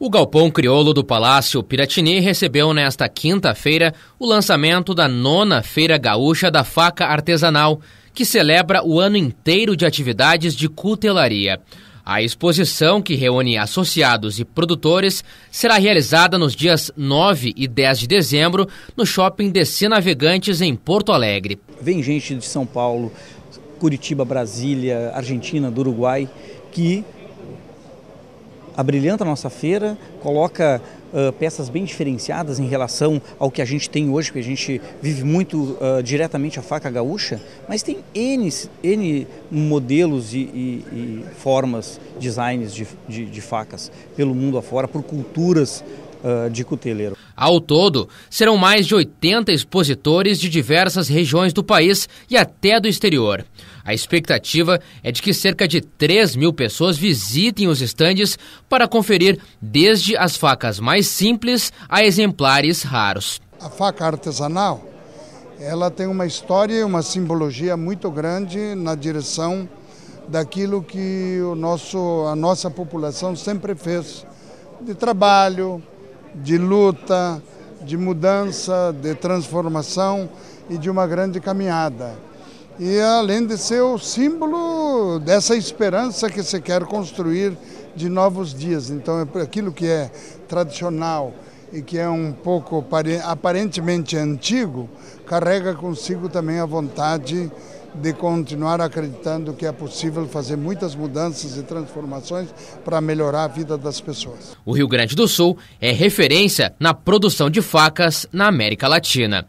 O Galpão Crioulo do Palácio Piratini recebeu nesta quinta-feira o lançamento da 9ª Feira Gaúcha da Faca Artesanal, que celebra o ano inteiro de atividades de cutelaria. A exposição, que reúne associados e produtores, será realizada nos dias 9 e 10 de dezembro no Shopping DC Navegantes, em Porto Alegre. Vem gente de São Paulo, Curitiba, Brasília, Argentina, do Uruguai, que abrilhanta a nossa feira, coloca peças bem diferenciadas em relação ao que a gente tem hoje, porque a gente vive muito diretamente a faca gaúcha, mas tem N modelos e formas, designs de facas pelo mundo afora, por culturas de cuteleiro. Ao todo, serão mais de 80 expositores de diversas regiões do país e até do exterior. A expectativa é de que cerca de 3.000 pessoas visitem os estandes para conferir desde as facas mais simples a exemplares raros. A faca artesanal, ela tem uma história e uma simbologia muito grande na direção daquilo que a nossa população sempre fez, de trabalho, de luta, de mudança, de transformação e de uma grande caminhada. E além de ser o símbolo dessa esperança que se quer construir de novos dias. Então, aquilo que é tradicional e que é um pouco aparentemente antigo, carrega consigo também a vontade de continuar acreditando que é possível fazer muitas mudanças e transformações para melhorar a vida das pessoas. O Rio Grande do Sul é referência na produção de facas na América Latina.